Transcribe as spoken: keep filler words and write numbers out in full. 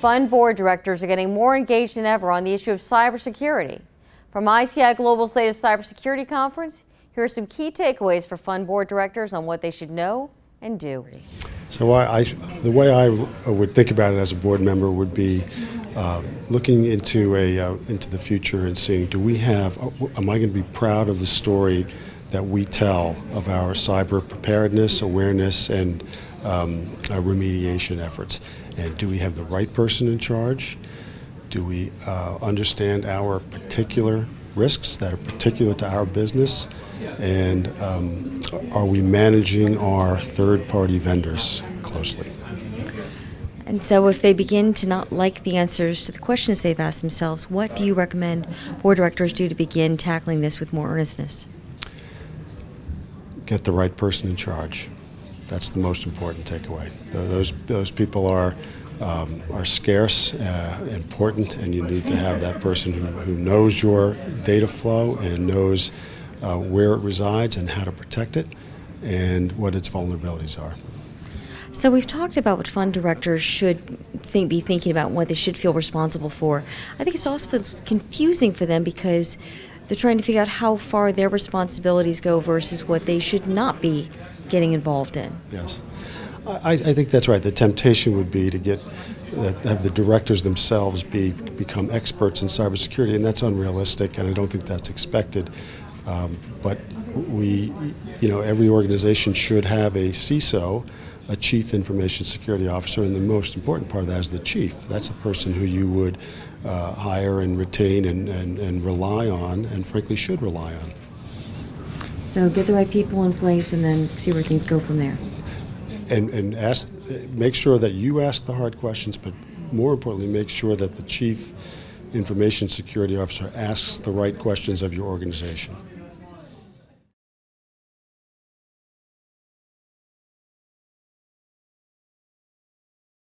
Fund board directors are getting more engaged than ever on the issue of cybersecurity. From I C I Global's latest cybersecurity conference, here are some key takeaways for fund board directors on what they should know and do. So I, I, the way I would think about it as a board member would be uh, looking into, a, uh, into the future and seeing, do we have, am I going to be proud of the story that we tell of our cyber preparedness, awareness, and um, our remediation efforts? And do we have the right person in charge? Do we uh, understand our particular risks that are particular to our business? And um, are we managing our third-party vendors closely? And so if they begin to not like the answers to the questions they've asked themselves, what do you recommend board directors do to begin tackling this with more earnestness? Get the right person in charge. That's the most important takeaway. Those, those people are, um, are scarce, uh, important, and you need to have that person who, who knows your data flow and knows uh, where it resides and how to protect it and what its vulnerabilities are. So we've talked about what fund directors should think, be thinking about and what they should feel responsible for. I think it's also confusing for them because they're trying to figure out how far their responsibilities go versus what they should not be getting involved in. Yes, I, I think that's right. The temptation would be to get uh, have the directors themselves be become experts in cybersecurity, and that's unrealistic, and I don't think that's expected. Um, but we, you know, every organization should have a C I S O, a Chief Information Security Officer, and the most important part of that is the chief. That's a person who you would uh, hire and retain and, and, and rely on, and frankly should rely on. So get the right people in place and then see where things go from there. And, and ask, make sure that you ask the hard questions, but more importantly, make sure that the Chief Information Security Officer asks the right questions of your organization.